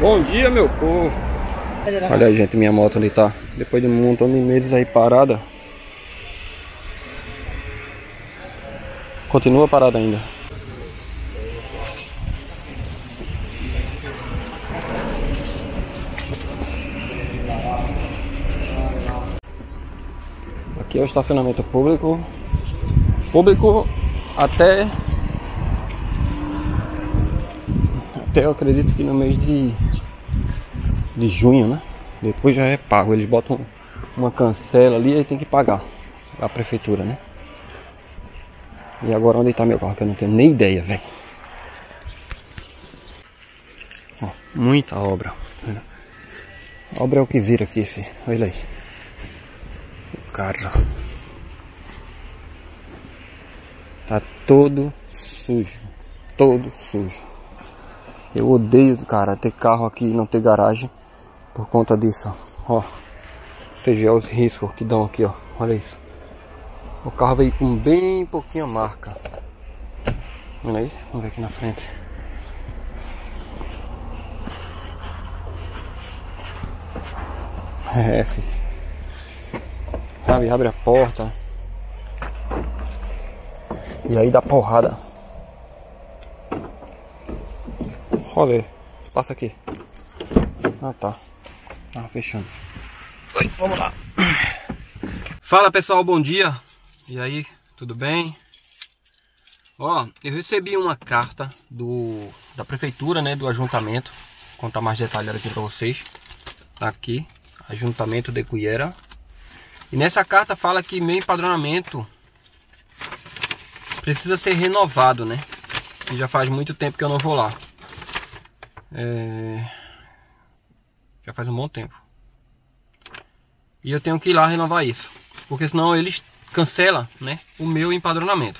Bom dia, meu povo. Olha aí, gente, minha moto ali tá, depois de um montão de meses aí parada, continua parada ainda. Aqui é o estacionamento público. Público até eu acredito que no mês de junho, né? Depois já é pago, eles botam uma cancela ali e tem que pagar a prefeitura, né? E agora onde tá meu carro, que eu não tenho nem ideia, velho. Ó, muita obra. A obra é o que vira aqui, filho. Olha aí. O carro tá todo sujo. Todo sujo. Eu odeio, cara, ter carro aqui e não ter garagem por conta disso, ó. Ou seja, os riscos que dão aqui, ó. Olha isso. O carro veio com bem pouquinha marca. Olha aí, vamos ver aqui na frente. É, filho. Sabe, abre a porta e aí dá porrada. Olha, passa aqui. Ah, tá. Ah, fechando. Oi, vamos lá. Fala, pessoal, bom dia. E aí, tudo bem? Ó, eu recebi uma carta da prefeitura, né, do ajuntamento. Vou contar mais detalhado aqui pra vocês. Tá aqui, ajuntamento de Cullera. E nessa carta fala que meu empadronamento precisa ser renovado, né? E já faz muito tempo que eu não vou lá. Já faz um bom tempo. E eu tenho que ir lá renovar isso, porque senão eles cancelam, né, o meu empadronamento.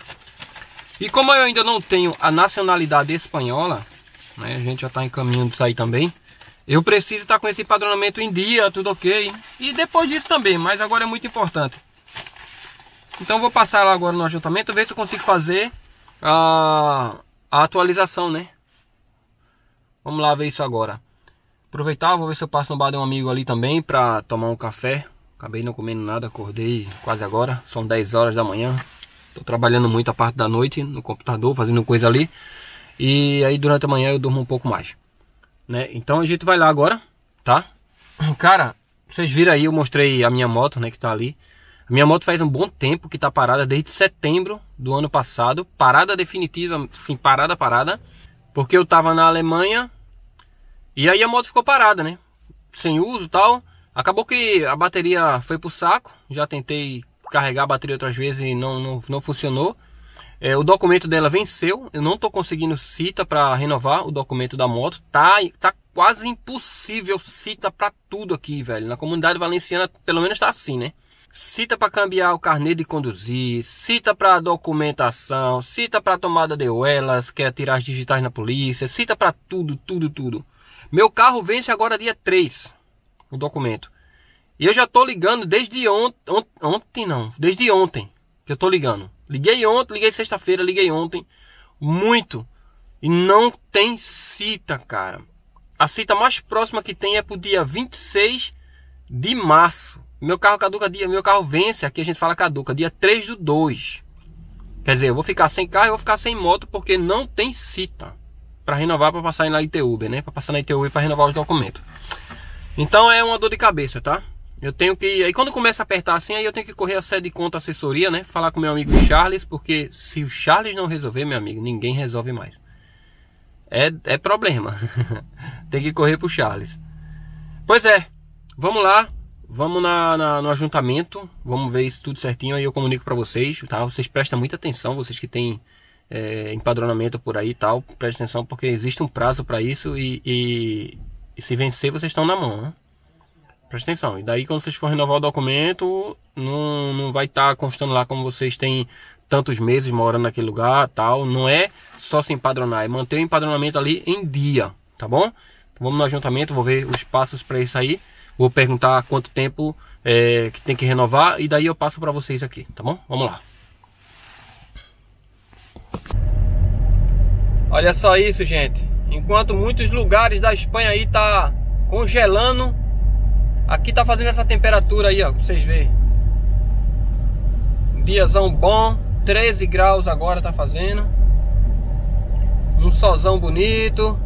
E como eu ainda não tenho a nacionalidade espanhola, né, a gente já está em caminho de sair também. Eu preciso estar com esse empadronamento em dia, tudo ok. E depois disso também, mas agora é muito importante. Então vou passar lá agora no ajuntamento, ver se eu consigo fazer a atualização, né. Vamos lá ver isso agora. Aproveitar, vou ver se eu passo no bar de um amigo ali também pra tomar um café. Acabei não comendo nada, acordei quase agora. São 10 horas da manhã. Tô trabalhando muito a parte da noite no computador, fazendo coisa ali. E aí durante a manhã eu durmo um pouco mais, né? Então a gente vai lá agora, tá? Cara, vocês viram aí, eu mostrei a minha moto, né, que tá ali. A minha moto faz um bom tempo que tá parada, desde setembro do ano passado. Parada definitiva, sim, parada. Porque eu tava na Alemanha e aí a moto ficou parada, né? Sem uso e tal. Acabou que a bateria foi pro saco. Já tentei carregar a bateria outras vezes e não funcionou. O documento dela venceu. Eu não tô conseguindo cita pra renovar o documento da moto. Tá quase impossível cita pra tudo aqui, velho. Na Comunidade Valenciana pelo menos tá assim, né? Cita pra cambiar o carnê de conduzir, cita pra documentação, cita pra tomada de oelas, que é tirar as digitais na polícia, cita pra tudo. Meu carro vence agora dia 3, o documento. E eu já tô ligando desde ontem que eu tô ligando. Liguei ontem, liguei sexta-feira, liguei ontem, muito. E não tem cita, cara. A cita mais próxima que tem é pro dia 26 de março. Meu carro caduca meu carro vence, aqui a gente fala caduca, dia 3/2. Quer dizer, eu vou ficar sem carro, eu vou ficar sem moto, porque não tem cita para renovar, para passar na ITUBA, né? Para passar na ITUBA para renovar os documentos. Então é uma dor de cabeça, tá? Eu tenho que, aí quando começa a apertar assim, aí eu tenho que correr a sede de conta assessoria, né? Falar com meu amigo Charles, porque se o Charles não resolver, meu amigo, ninguém resolve mais. É problema. Tem que correr pro Charles. Pois é. Vamos lá. Vamos no ajuntamento, vamos ver isso tudo certinho, aí eu comunico pra vocês, tá? Vocês prestem muita atenção, vocês que têm empadronamento por aí e tal, prestem atenção, porque existe um prazo pra isso e se vencer vocês estão na mão, né? Prestem atenção, e daí quando vocês forem renovar o documento, não vai estar constando lá como vocês têm tantos meses morando naquele lugar tal, não é só se empadronar, é manter o empadronamento ali em dia, tá bom? Então, vamos no ajuntamento, vou ver os passos pra isso aí. Vou perguntar quanto tempo que tem que renovar e daí eu passo para vocês aqui, tá bom? Vamos lá. Olha só isso, gente. Enquanto muitos lugares da Espanha aí tá congelando, aqui tá fazendo essa temperatura aí, ó, pra vocês verem. Um diazão bom, 13 graus agora tá fazendo. Um solzão bonito.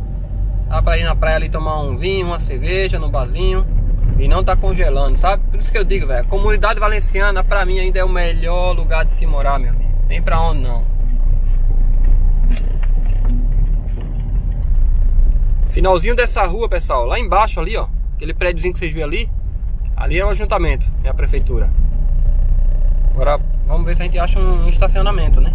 Dá pra ir na praia ali tomar um vinho, uma cerveja, no barzinho. E não tá congelando, sabe? Por isso que eu digo, velho, a Comunidade Valenciana pra mim ainda é o melhor lugar de se morar, meu amigo. Tem pra onde não. Finalzinho dessa rua, pessoal, lá embaixo ali, ó, aquele prédiozinho que vocês viram ali, ali é o ajuntamento, é a prefeitura. Agora vamos ver se a gente acha um estacionamento, né?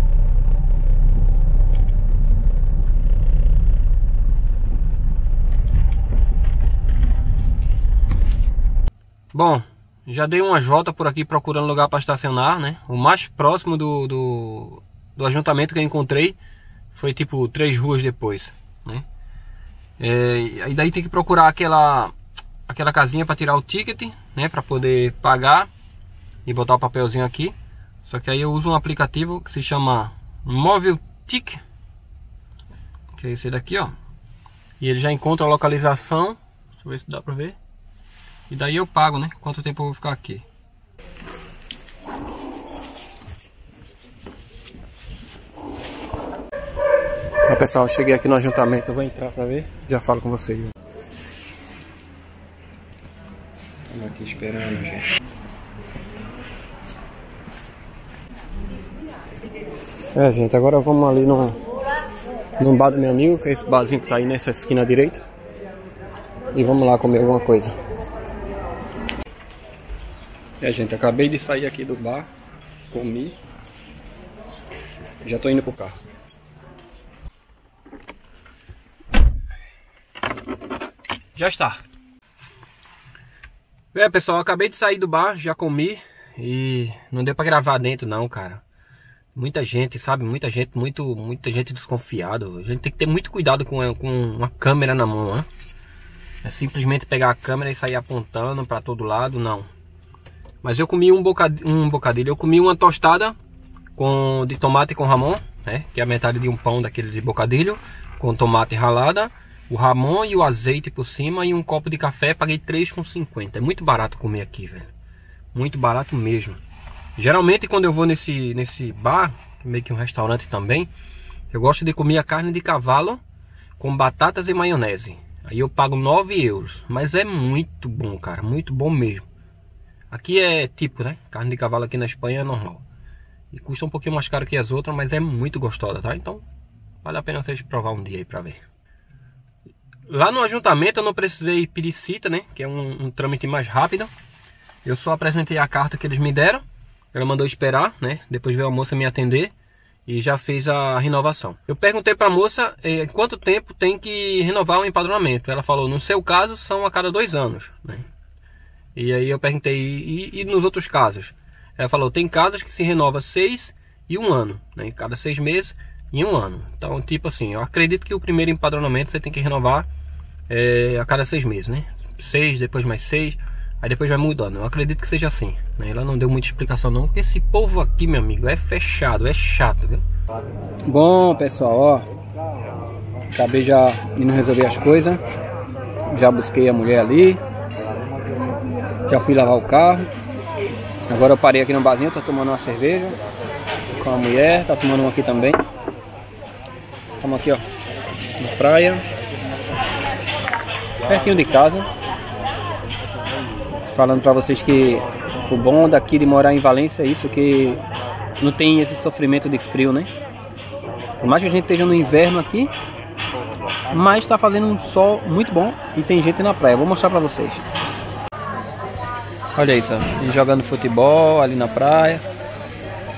Bom, já dei umas voltas por aqui procurando lugar para estacionar, né? O mais próximo do ajuntamento que eu encontrei foi tipo 3 ruas depois, né? E daí tem que procurar aquela casinha para tirar o ticket, né, para poder pagar e botar o papelzinho aqui. Só que aí eu uso um aplicativo que se chama Mobile Tic, que é esse daqui, ó. E ele já encontra a localização. Deixa eu ver se dá para ver. E daí eu pago, né? Quanto tempo eu vou ficar aqui? Pessoal, eu cheguei aqui no ajuntamento, eu vou entrar pra ver, já falo com vocês. Estamos aqui esperando, gente. É, gente, agora vamos ali no bar do meu amigo, que é esse barzinho que tá aí nessa esquina à direita. E vamos lá comer alguma coisa. É, gente, acabei de sair aqui do bar, comi. Já tô indo pro carro. Já está. É, pessoal, acabei de sair do bar, já comi e não deu pra gravar dentro não, cara. Muita gente, sabe? Muita gente, muita gente desconfiada. A gente tem que ter muito cuidado com uma câmera na mão, né? É simplesmente pegar a câmera e sair apontando pra todo lado, não. Mas eu comi um bocadilho. Eu comi uma tostada de tomate com ramon, né? Que é a metade de um pão daquele de bocadilho, com tomate ralada. O ramon e o azeite por cima e um copo de café, paguei 3,50. É muito barato comer aqui, velho. Muito barato mesmo. Geralmente quando eu vou nesse bar, meio que um restaurante também, eu gosto de comer a carne de cavalo com batatas e maionese. Aí eu pago 9 euros. Mas é muito bom, cara. Muito bom mesmo. Aqui é tipo, né? Carne de cavalo aqui na Espanha é normal. E custa um pouquinho mais caro que as outras, mas é muito gostosa, tá? Então vale a pena vocês provar um dia aí pra ver. Lá no ajuntamento eu não precisei pedir cita, né? Que é um trâmite mais rápido. Eu só apresentei a carta que eles me deram. Ela mandou esperar, né? Depois veio a moça me atender e já fez a renovação. Eu perguntei para a moça quanto tempo tem que renovar o empadronamento. Ela falou, no seu caso são a cada 2 anos, né? E aí eu perguntei, e nos outros casos? Ela falou, tem casos que se renova 6 e 1 ano, né? Cada 6 meses e 1 ano. Então, tipo assim, eu acredito que o primeiro empadronamento você tem que renovar a cada 6 meses, né? 6, depois mais 6, aí depois vai mudando. Eu acredito que seja assim, né? Ela não deu muita explicação não, porque esse povo aqui, meu amigo, é fechado, é chato, viu? Bom, pessoal, ó, acabei já indo resolver as coisas. Já busquei a mulher ali. Já fui lavar o carro. Agora eu parei aqui no barzinho, tô tomando uma cerveja com a mulher, tá tomando uma aqui também. Estamos aqui, ó, na praia, pertinho de casa. Falando pra vocês que o bom daqui de morar em Valência é isso, que não tem esse sofrimento de frio, né? Por mais que a gente esteja no inverno aqui, mas tá fazendo um sol muito bom e tem gente na praia. Vou mostrar pra vocês. Olha isso, ó, gente jogando futebol ali na praia,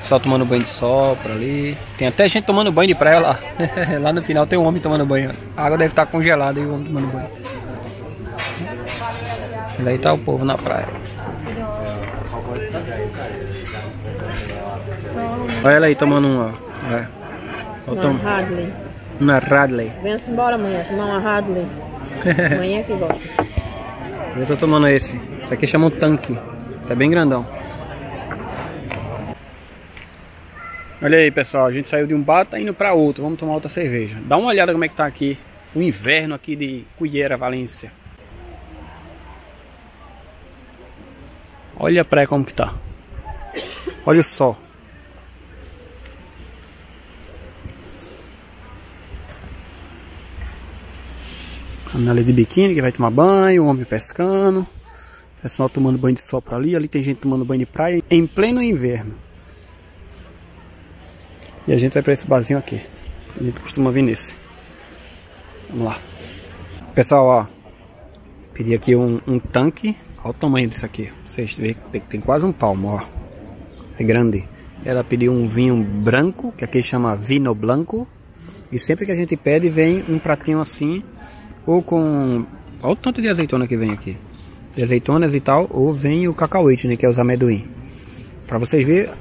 só tomando banho de sol por ali. Tem até gente tomando banho de praia lá. Lá no final tem um homem tomando banho. A água deve estar congelada e o homem tomando banho. E daí tá o povo na praia. Olha ela aí tomando uma. É. Radley. Uma Radley. Vem-se embora amanhã, tomar uma Radley. Amanhã que gosta. Eu tô tomando esse. Esse aqui chama um tanque. Esse é bem grandão. Olha aí, pessoal, a gente saiu de um bar, tá indo pra outro, vamos tomar outra cerveja. Dá uma olhada como é que tá aqui o inverno aqui de Cullera, Valência. Olha a praia como que tá. Olha o sol. Canalha de biquíni que vai tomar banho, o homem pescando. O pessoal tomando banho de sol por ali. Ali tem gente tomando banho de praia em pleno inverno. E a gente vai pra esse barzinho aqui. A gente costuma vir nesse. Vamos lá. Pessoal, ó. Pedi aqui um tanque. Olha o tamanho disso aqui. Vocês veem que tem quase um palmo, ó. É grande. Ela pediu um vinho branco, que aqui chama Vino Blanco. E sempre que a gente pede, vem um pratinho assim. Ou com... Olha o tanto de azeitona que vem aqui. De azeitonas e tal. Ou vem o cacauete, né? Que é os amendoim. Pra vocês verem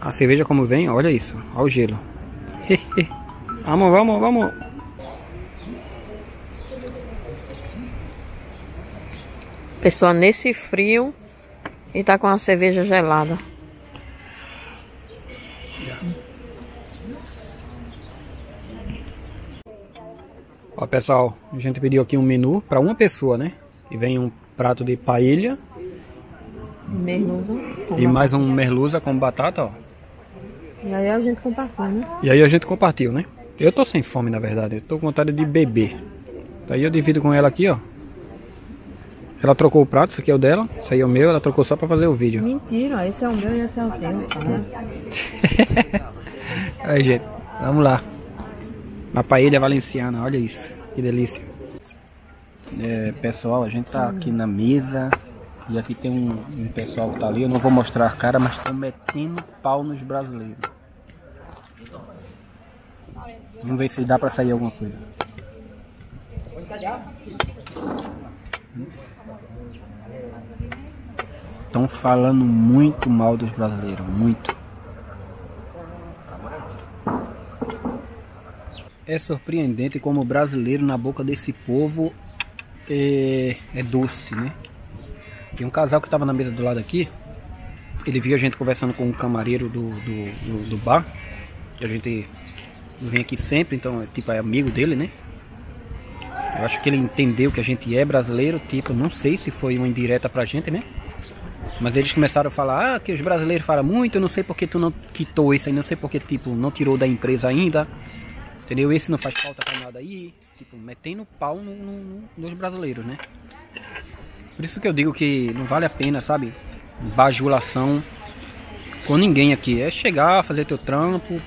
a cerveja como vem. Olha isso. Olha o gelo. Vamos, vamos, vamos. Pessoal, nesse frio... E tá com a cerveja gelada. Ó, pessoal, a gente pediu aqui um menu para uma pessoa, né? E vem um prato de paella. Merluza. E mais um merluza com batata, ó. E aí a gente compartilha, né? E aí a gente compartilha, né? Eu tô sem fome, na verdade. Eu tô com vontade de beber. Daí eu divido com ela aqui, ó. Ela trocou o prato, isso aqui é o dela, isso aí é o meu, ela trocou só pra fazer o vídeo. Mentira, esse é o meu e esse é o teu, tá vendo? Aí, gente, vamos lá. Na paella valenciana, olha isso, que delícia. É, pessoal, a gente tá aqui na mesa e aqui tem um pessoal que tá ali, eu não vou mostrar a cara, mas estão metendo pau nos brasileiros. Vamos ver se dá pra sair alguma coisa. Estão falando muito mal dos brasileiros, muito. É surpreendente como o brasileiro na boca desse povo é doce, né? Tem um casal que estava na mesa do lado aqui, ele viu a gente conversando com um camareiro do bar, que a gente vem aqui sempre, então tipo, é amigo dele, né? Eu acho que ele entendeu que a gente é brasileiro, tipo, não sei se foi uma indireta pra gente, né? Mas eles começaram a falar, ah, que os brasileiros falam muito, eu não sei porque tu não quitou isso aí, não sei porque, tipo, não tirou da empresa ainda, entendeu? Esse não faz falta pra nada aí, tipo, metendo pau nos brasileiros, né? Por isso que eu digo que não vale a pena, sabe, bajulação com ninguém aqui. É chegar, fazer teu trampo,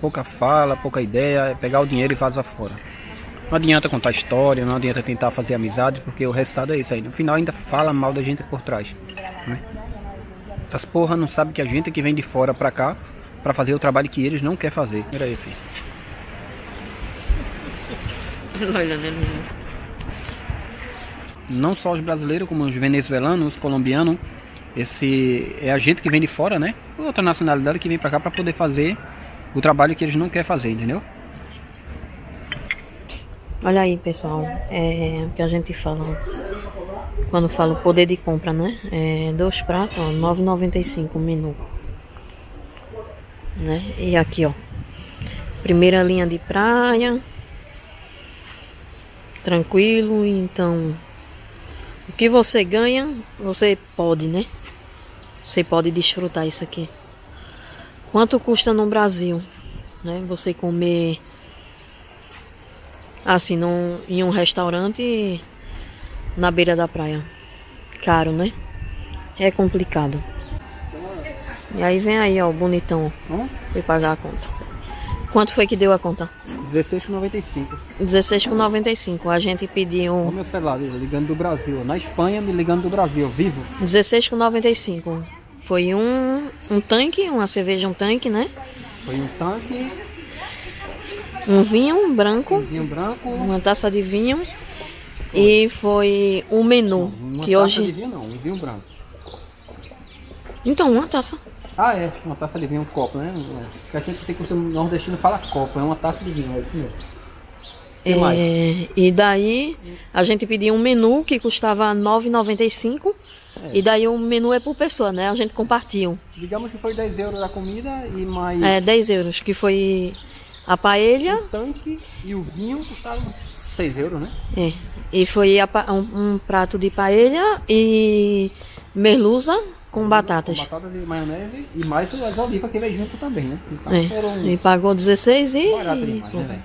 pouca fala, pouca ideia, é pegar o dinheiro e vazar fora. Não adianta contar história, não adianta tentar fazer amizade, porque o resultado é isso aí. No final ainda fala mal da gente por trás, né? Essas porra não sabem que a gente que vem de fora pra cá pra fazer o trabalho que eles não querem fazer. Era esse aí. Não só os brasileiros, como os venezuelanos, os colombianos. Esse é a gente que vem de fora, né? Outra nacionalidade que vem pra cá pra poder fazer o trabalho que eles não querem fazer, entendeu? Olha aí, pessoal, o que a gente fala, quando fala o poder de compra, né? Dois pratos, ó, R$9,95 o menu. Né? E aqui, ó, primeira linha de praia, tranquilo, então, o que você ganha, você pode, né? Você pode desfrutar isso aqui. Quanto custa no Brasil, né? Você comer... Assim, em um restaurante na beira da praia. Caro, né? É complicado. E aí vem aí, ó, o bonitão. Foi pagar a conta. Quanto foi que deu a conta? R$16,95. R$16,95. A gente pediu... Olha o meu celular, ligando do Brasil. Na Espanha, me ligando do Brasil, vivo. R$16,95. Foi um tanque, uma cerveja, um tanque, né? Foi um tanque... Um vinho branco, uma taça de vinho e foi o menu que hoje... Uma taça de vinho não, um vinho branco. Então, uma taça. Ah, é, uma taça de vinho, um copo, né? Porque a gente tem que o nordestino fala copo, é uma taça de vinho, é isso mesmo. E daí a gente pediu um menu que custava R$9,95 e daí o menu é por pessoa, né? A gente compartilha. Digamos que foi €10 a comida e mais... É, €10, que foi... A paella, o tanque e o vinho custaram €6, né? É. E foi um prato de paella e merluza com batatas. Com batatas e maionese e mais as olivas que veio junto também, né? Então, é. Foram... E pagou 16 e... Barato demais, né?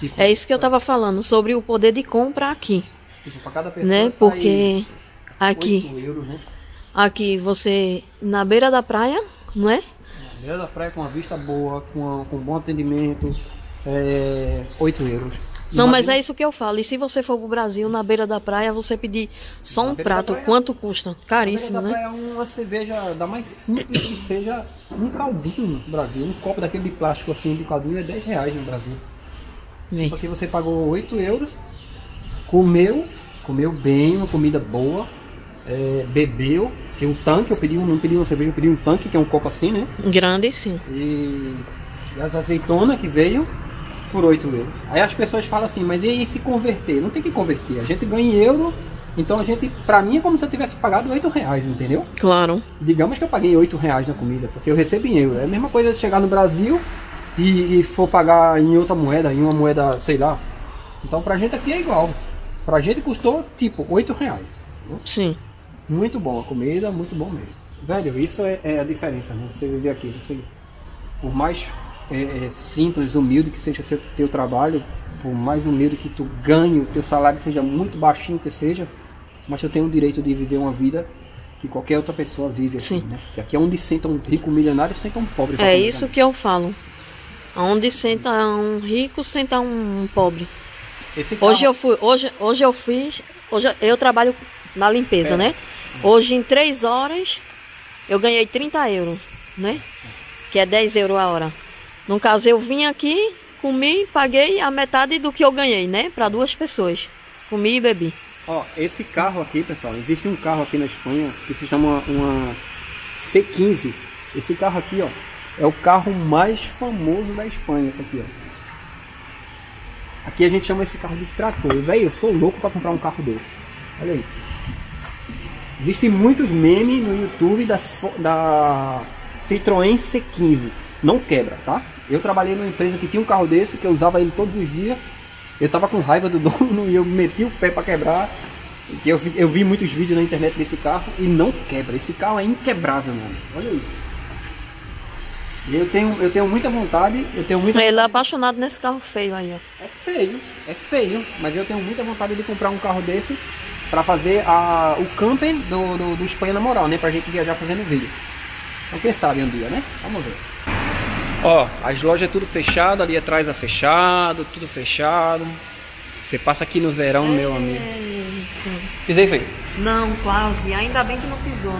Tipo, é isso que eu estava falando, sobre o poder de compra aqui. Tipo, para cada pessoa, né? Porque aqui, €8, né? Aqui você, na beira da praia, não é? Na beira da praia, com uma vista boa, com bom atendimento, €8. Não, mas é isso que eu falo. E se você for pro Brasil, na beira da praia, você pedir só um prato, quanto custa? Caríssimo, né? Na beira da praia, uma cerveja da mais simples que seja, um caldinho no Brasil. Um copo daquele de plástico assim, de caldinho, é R$10 no Brasil. Bem. Porque você pagou €8, comeu bem, uma comida boa, bebeu. Tem um tanque, eu pedi um, não pedi uma cerveja, eu pedi um tanque, que é um copo assim, né? Grande, sim. E as azeitonas que veio por €8. Aí as pessoas falam assim, mas e aí se converter? Não tem que converter, a gente ganha em euro, então a gente, pra mim é como se eu tivesse pagado €8, entendeu? Claro. Digamos que eu paguei €8 na comida, porque eu recebo em euro. É a mesma coisa de chegar no Brasil e for pagar em outra moeda, em uma moeda, sei lá. Então pra gente aqui é igual. Pra gente custou tipo €8. Entendeu? Sim. Muito bom a comida, muito bom mesmo. Velho, isso é a diferença, né? Você viver aqui, você, por mais simples, humilde que seja o teu trabalho, por mais humilde que tu ganhe, o teu salário seja muito baixinho que seja, mas tu tem o direito de viver uma vida que qualquer outra pessoa vive aqui, né? Porque aqui é onde senta um rico milionário, senta um pobre. É isso que eu falo. Onde senta um rico, senta um pobre. Esse carro... Hoje eu trabalho na limpeza, né? Hoje em 3 horas eu ganhei €30, né? Que é €10 a hora. No caso, eu vim aqui, comi, paguei a metade do que eu ganhei, né? Para 2 pessoas. Comi e bebi. Ó, esse carro aqui, pessoal, existe um carro aqui na Espanha que se chama uma C15. Esse carro aqui, ó, é o carro mais famoso da Espanha, esse aqui, ó. Aqui a gente chama esse carro de trator. Velho, eu sou louco pra comprar um carro desse. Olha aí. Existem muitos memes no YouTube da Citroën C15. Não quebra, tá? Eu trabalhei numa empresa que tinha um carro desse, que eu usava ele todos os dias. Eu tava com raiva do dono e eu meti o pé pra quebrar. Eu vi muitos vídeos na internet desse carro e não quebra. Esse carro é inquebrável, mano. Olha aí. E eu tenho muita vontade, Ele é apaixonado nesse carro feio aí, ó. É feio, mas eu tenho muita vontade de comprar um carro desse pra fazer o camping do Espanha Na Moral, né? Pra gente viajar fazendo vídeo. Então quem sabe um dia, né? Vamos ver. Ó, as lojas é tudo fechado, ali atrás é fechado, tudo fechado. Você passa aqui no verão, meu amigo. Pisei feio? Não, quase. Ainda bem que não pisou.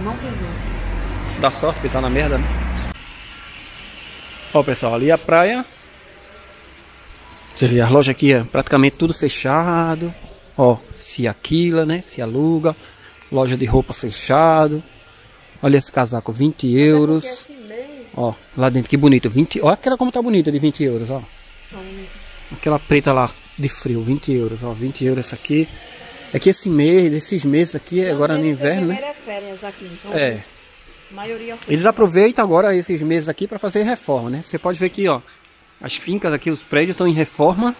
Isso dá sorte pisar na merda, né? Ó, pessoal, ali é a praia. Você vê, a loja aqui é praticamente tudo fechado. Ó, se aquila, né? Se aluga. Loja de roupa fechado. Olha esse casaco, €20. Ó, lá dentro, que bonito. 20. Olha aquela como tá bonita de €20, ó. Aquela preta lá de frio, €20, ó. €20 essa aqui. É que esses meses aqui, agora no inverno, né? É férias aqui, então. É. Eles aproveitam agora esses meses aqui para fazer reforma, né? Você pode ver aqui, ó, as fincas aqui, os prédios estão em reforma.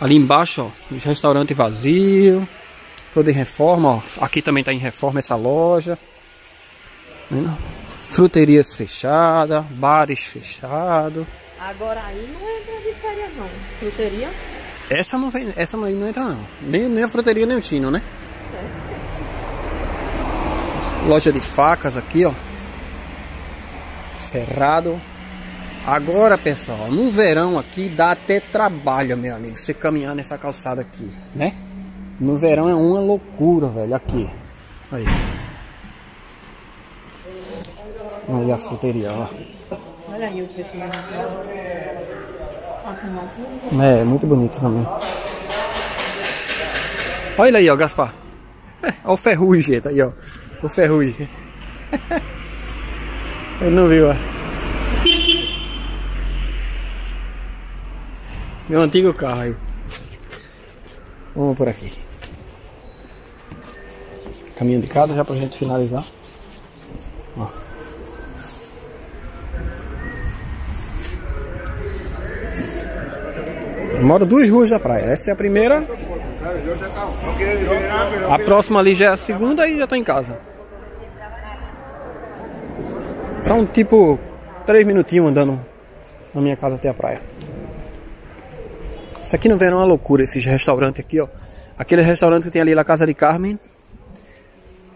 Ali embaixo, ó, os restaurantes vazios, toda em reforma, ó. Aqui também está em reforma essa loja. Fruterias fechadas, bares fechados. Agora aí não entra de férias, não. Fruteria? Essa não entra, não. Nem a fruteria, nem o tino, né? Loja de facas aqui, ó. Cerrado. Agora, pessoal, no verão aqui dá até trabalho, meu amigo, você caminhar nessa calçada aqui, né? No verão é uma loucura, velho. Aqui. Aí. Olha a fruteria, ó. Olha aí o pessoal. É, muito bonito também. Olha aí, ó, Gaspar. Olha o ferrugem, tá aí, ó. O ferrugem. Eu não vi, ó. Meu antigo carro aí. Vamos por aqui. Caminho de casa já pra gente finalizar. Ó. Moro duas ruas da praia. Essa é a primeira. A próxima ali já é a segunda e já tô em casa. São tipo 3 minutinhos andando na minha casa até a praia. Isso aqui no verão é uma loucura, esses restaurantes aqui, ó. Aquele restaurante que tem ali na Casa de Carmen.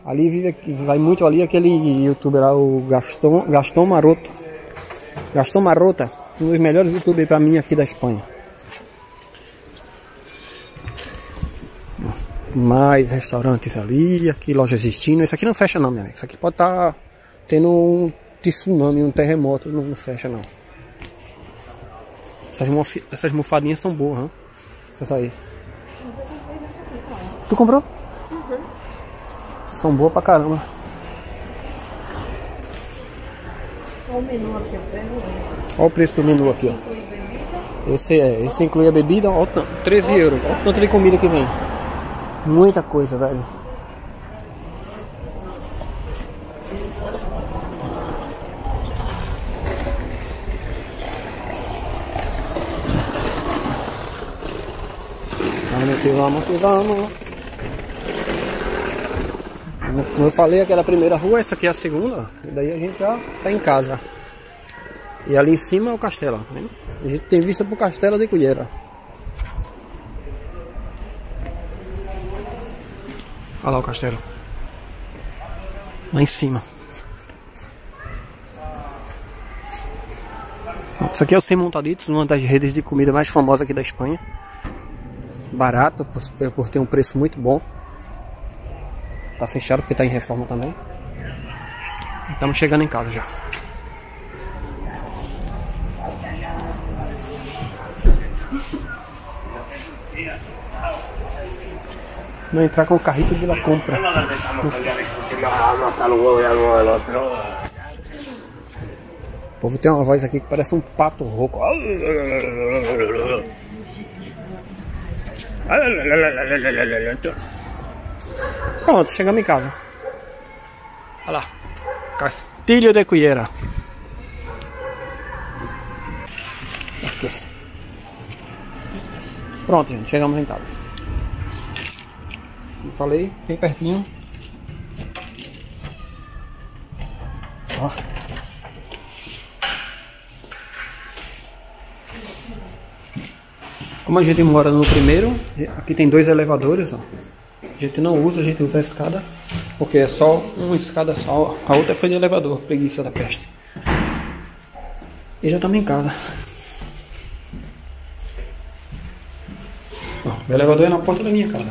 Ali vive, vai muito ali aquele youtuber lá, o Gastón Marota. Gastón Marota, um dos melhores youtubers pra mim aqui da Espanha. Mais restaurantes ali, aqui lojas existindo. Isso aqui não fecha não, minha amiga. Isso aqui pode estar tendo um tsunami, um terremoto, não fecha não. Essas mofadinhas são boas, né? Deixa eu sair. Tu comprou? Uhum. São boas pra caramba. Olha o menu aqui, olha o preço do menu aqui, ó. Esse inclui a bebida, ó, 13 euros. Olha o tanto de comida que vem. Muita coisa, velho. Vamos que vamos. Como eu falei, aquela primeira rua, essa aqui é a segunda. E daí a gente já tá em casa. E ali em cima é o castelo. Né? A gente tem vista pro castelo de Cullera. Olha lá o castelo. Lá em cima. Isso aqui é o Sem Montaditos, uma das redes de comida mais famosas aqui da Espanha. Barato, por ter um preço muito bom. Tá fechado porque tá em reforma também. Estamos chegando em casa já. Não entrar com o carrito de la compra. O povo tem uma voz aqui que parece um pato rouco. Pronto, chegamos em casa. Olha lá, Castilho de Cullera. Aqui. Pronto, gente, chegamos em casa. Como falei, bem pertinho. Ó. Como a gente mora no primeiro, aqui tem 2 elevadores, ó. A gente não usa, a gente usa a escada, porque é só uma escada só, a outra foi de elevador, preguiça da peste. E já estamos em casa. Ó, o elevador é na porta da minha casa.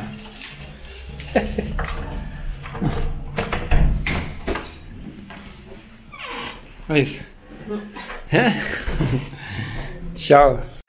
Olha isso. É? Tchau.